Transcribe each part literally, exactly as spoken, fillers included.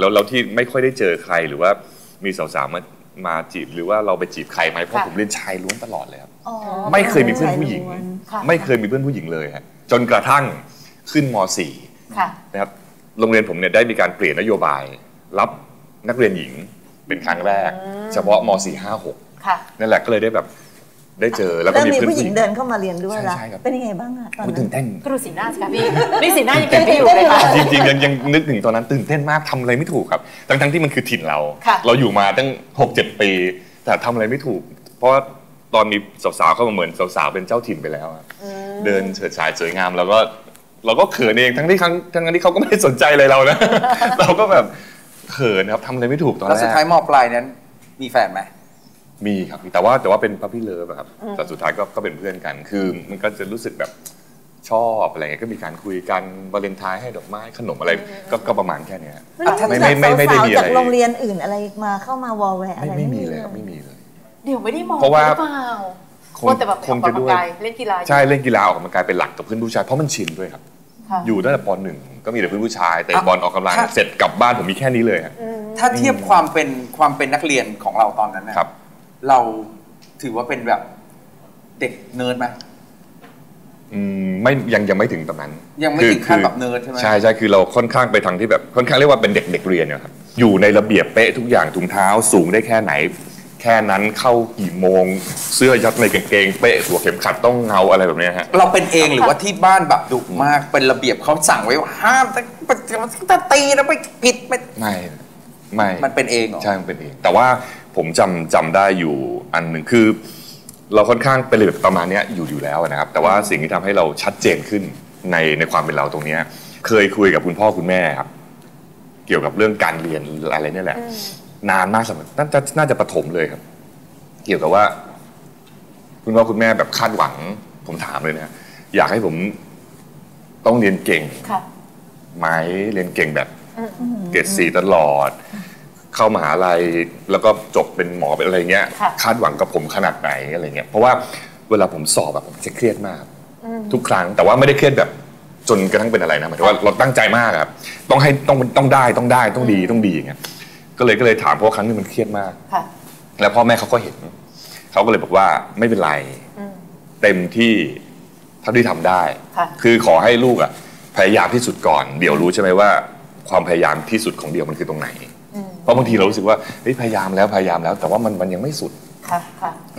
แล้วเราที่ไม่ค่อยได้เจอใครหรือว่ามีสาวๆมามาจีบหรือว่าเราไปจีบใครไหมเพราะผมเรียนชายล้วนตลอดเลยครับไม่เคยมีเพื่อนผู้หญิงไม่เคยมีเพื่อนผู้หญิงเลยฮะจนกระทั่งขึ้นมอสี่นะครับโรงเรียนผมเนี่ยได้มีการเปลี่ยนนโยบายรับนักเรียนหญิงเป็นครั้งแรกเฉพาะมอสี่ ห้า หกนั่นแหละก็เลยได้แบบได้เจอแล้วก็มีผู้หญิงเดินเข้ามาเรียนด้วยละเป็นยังไงบ้างอะตอนนั้นตื่นเต้นกระดูกสีหน้าสิครับพี่นี่สีหน้ายังเป็นพี่อยู่เลยค่ะจริงๆยังยังนึกถึงตอนนั้นตื่นเต้นมากทำอะไรไม่ถูกครับทั้งๆที่มันคือถิ่นเราเราอยู่มาตั้ง หก เจ็ด ปีแต่ทำอะไรไม่ถูกเพราะตอนมีสาวๆเข้ามาเหมือนสาวๆเป็นเจ้าถิ่นไปแล้วเดินเฉิดฉายสวยงามแล้วก็เราก็เขินเองทั้งที่ครั้งทั้งนั้นที่เขาก็ไม่ได้สนใจอะไรเรานะเราก็แบบเขินครับทำอะไรไม่ถูกตอนแรกแล้วสุดท้ายม.ปลายนั้นมีแฟนไหมมีครับแต่ว่าแต่ว่าเป็นพี่เลิฟครับแต่สุดท้ายก็ก็เป็นเพื่อนกันคือมันก็จะรู้สึกแบบชอบอะไรเงี้ยก็มีการคุยกันวาเลนไทน์ให้ดอกไม้ขนมอะไรก็ประมาณแค่นี้ไม่ไม่ไม่ไม่ได้มีอะไรจากโรงเรียนอื่นอะไรมาเข้ามาวอลแวร์อะไรไม่มีเลยครับไม่มีเลยเดี๋ยวไม่ได้มองเพราะว่าคงจะแบบออกกำลังกายเล่นกีฬาใช่เล่นกีฬาออกกำลังกายเป็นหลักกับเพื่อนผู้ชายเพราะมันชินด้วยครับอยู่ตั้งแต่ป หนึ่งก็มีแต่เพื่อนผู้ชายแต่บอลออกกำลังเสร็จกลับบ้านผมมีแค่นี้เลยถ้าเทียบความเป็นความเป็นนักเรียนของเราตอนนั้นนะครับเราถือว่าเป็นแบบเด็กเนิร์ดไหมอืมไม่ยังยังไม่ถึงตอนนั้นยังไม่ถึงขั้นแบบเนิร์ดใช่ไหมใช่ใช่คือเราค่อนข้างไปทางที่แบบค่อนข้างเรียกว่าเป็นเด็กเด็กเรียนนะครับอยู่ในระเบียบเป๊ะทุกอย่างถุงเท้าสูงได้แค่ไหนแค่นั้นเข้ากี่โมงเสื้อยัดในกางเกงเป๊ะหัวเข็มขัดต้องเงาอะไรแบบนี้ฮะเราเป็นเองหรือว่าที่บ้านแบบดุมากเป็นระเบียบเขาสั่งไว้ว่าห้ามถ้าตีนะไม่ผิดไม่ไม่มันเป็นเองเหรอใช่มันเป็นเองแต่ว่าผมจำจำได้อยู่อันหนึ่งคือเราค่อนข้างเป็นระเบียบประมาณนี้อยู่อยู่แล้วนะครับแต่ว่าสิ่งที่ทำให้เราชัดเจนขึ้นในในความเป็นเราตรงนี้เคยคุยกับคุณพ่อคุณแม่ครับเกี่ยวกับเรื่องการเรียนอะไรนี่แหละนานมากสมัยน่าจะน่าจะประถมเลยครับเกี่ยวกับว่าคุณพ่อคุณแม่แบบคาดหวังผมถามเลยนะอยากให้ผมต้องเรียนเก่งไหมเรียนเก่งแบบเกรดสี่ตลอดเข้ามหาลัยแล้วก็จบเป็นหมอเป็นอะไรเงี้ยคาดหวังกับผมขนาดไหนอะไรเงี้ยเพราะว่าเวลาผมสอบแบบผมจะเครียดมากทุกครั้งแต่ว่าไม่ได้เครียดแบบจนกระทั่งเป็นอะไรนะหมายถึงว่าเราตั้งใจมากครับต้องให้ต้องต้องได้ต้องได้ต้องดีต้องดีอย่างเงี้ยก็เลยก็เลยถามเพราะครั้งนี้มันเครียดมากแล้วพ่อแม่เขาก็เห็นเขาก็เลยบอกว่าไม่เป็นไรเต็มที่เท่าที่ทำได้คือขอให้ลูกอ่ะพยายามที่สุดก่อนเดี๋ยวรู้ใช่ไหมว่าความพยายามที่สุดของเดี่ยวมันคือตรงไหนเพราะบางทีเรารู้สึกว่าพยายามแล้วพยายามแล้วแต่ว่ามันมันยังไม่สุด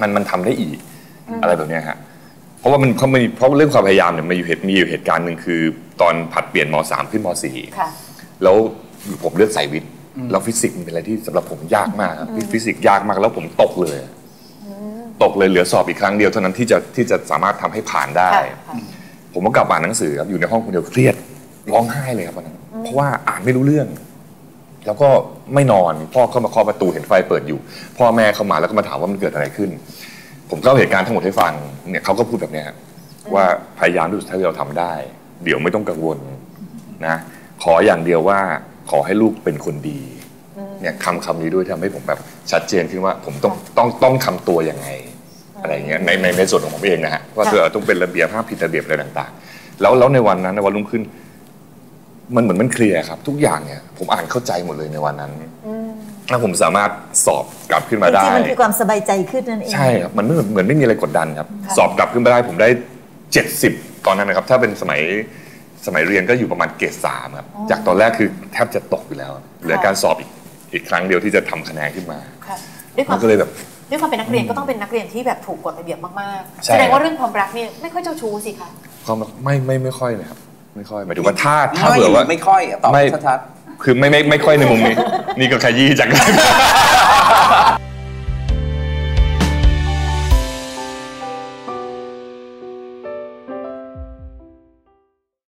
มันมันทำได้อีกอะไรแบบนี้ฮะเพราะว่ามันเพราะมันเพราะเรื่องความพยายามเนี่ยมันอยู่เหตุมีอยู่เหตุการณ์หนึ่งคือตอนผัดเปลี่ยนมอสามขึ้นมอสี่แล้วผมเลือกสายวิทย์แล้วฟิสิกส์เป็นอะไรที่สำหรับผมยากมากฟิสิกส์ยากมากแล้วผมตกเลยตกเลยเหลือสอบอีกครั้งเดียวเท่านั้นที่จะที่จะสามารถทำให้ผ่านได้ผมก็กลับอ่านหนังสือครับอยู่ในห้องคนเดียวเครียดร้องไห้เลยครับวันนั้นเพราะว่าอ่านไม่รู้เรื่องแล้วก็ไม่นอนพ่อเข้ามาเคาะประตูเห็นไฟเปิดอยู่พ่อแม่เข้ามาแล้วก็มาถามว่ามันเกิดอะไรขึ้นผมเล่าเหตุการณ์ทั้งหมดให้ฟังเนี่ยเขาก็พูดแบบนี้ว่าพยายามที่สุดที่เราทำได้เดี๋ยวไม่ต้องกังวลนะขออย่างเดียวว่าขอให้ลูกเป็นคนดีเนี่ยคำคำนี้ด้วยทำให้ผมแบบชัดเจนขึ้นว่าผมต้องต้องต้องทำตัวยังไงอะไรเงี้ยในในในส่วนของผมเองนะฮะว่าเราต้องเป็นระเบียบห้ามผิดระเบียบอะไรต่างๆแล้วแล้วในวันนั้นในวันรุ่งขึ้นมันเหมือนมันเคลียร์ครับทุกอย่างเนี่ยผมอ่านเข้าใจหมดเลยในวันนั้นถ้าผมสามารถสอบกลับขึ้นมาได้จริงๆมันคือความสบายใจขึ้นนั่นเองใช่ครับมันไม่เหมือนไม่มีอะไรกดดันครับสอบกลับขึ้นมาได้ผมได้เจ็ดสิบตอนนั้นนะครับถ้าเป็นสมัยสมัยเรียนก็อยู่ประมาณเกรดสามครับจากตอนแรกคือแทบจะตกอยู่แล้วเหลือการสอบอีกอีกครั้งเดียวที่จะทำคะแนนขึ้นมามันก็เลยแบบด้วยความเป็นนักเรียนก็ต้องเป็นนักเรียนที่แบบถูกกฎระเบียบมากๆแสดงว่าเรื่องความรักเนี่ยไม่ค่อยเจ้าชู้สิคะความรักไม่ไม่ไม่ค่อยเลยครับไม่ค่อยหมายถึงว่าถ้าถ้าเผื่อว่าไม่ค่อยตอบชัดๆคือไม่ไม่ไม่ค่อยในมุมนี้นี่ก็ขยี้จาก